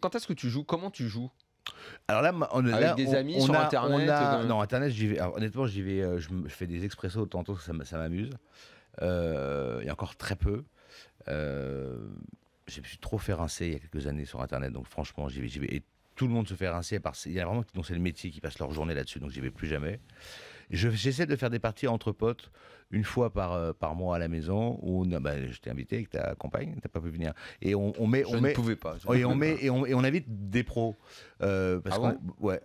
Quand est-ce que tu joues? Comment tu joues? Alors là, Avec des amis, sur internet, non, internet, j'y vais. Alors, honnêtement, j'y vais. Je fais des expressos tantôt, ça m'amuse. Il y a encore très peu. J'ai pu trop faire rincer il y a quelques années sur internet, donc franchement, j'y vais. Et tout le monde se fait rincer. Il y a vraiment dont c'est le métier qui passe leur journée là-dessus, donc j'y vais plus jamais. J'essaie de faire des parties entre potes une fois par mois à la maison où je t'ai invité avec ta compagne, t'as pas pu venir. Et on met, je ne pouvais pas. Et on invite des pros. Parce ouais.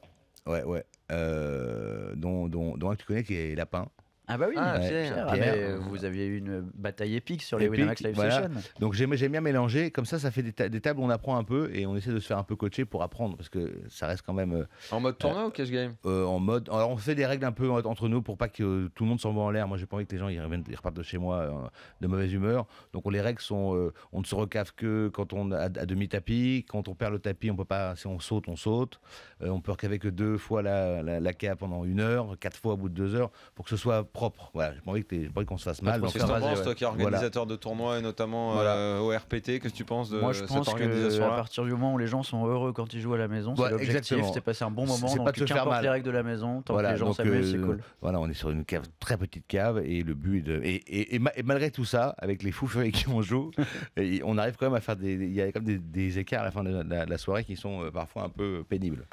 Dont un que tu connais qui est Lapin. Ah bah oui, Pierre. Vous aviez eu une bataille épique sur les Winamax Live Sessions. Donc j'aime bien mélanger, comme ça ça fait des tables où on apprend un peu et on essaie de se faire un peu coacher pour apprendre parce que ça reste quand même... en mode tournoi ou cash game? En mode... Alors on fait des règles un peu entre nous pour pas que tout le monde s'envoie en l'air. Moi j'ai pas envie que les gens ils repartent de chez moi de mauvaise humeur. Donc les règles sont... on ne se recave que quand on a à demi-tapis, quand on perd le tapis on peut pas... Si on saute, on saute. On peut recaver que 2 fois la CA pendant 1 heure, 4 fois au bout de 2 heures pour que ce soit... Voilà, j'ai pas envie qu'on se fasse mal. Qu'est-ce que tu penses, toi qui es organisateur de tournois et notamment au RPT, qu'est-ce que tu penses de cette organisation-là? À partir du moment où les gens sont heureux quand ils jouent à la maison, c'est l'objectif, c'est passer un bon moment, donc qu'importe les règles de la maison, tant que les gens s'amusent, c'est cool. Voilà, on est sur une cave, très petite cave, et le but est de... Et malgré tout ça, avec les fous feux avec qui on joue, on arrive quand même à faire des... Il y a quand même des écarts à la fin de la soirée qui sont parfois un peu pénibles.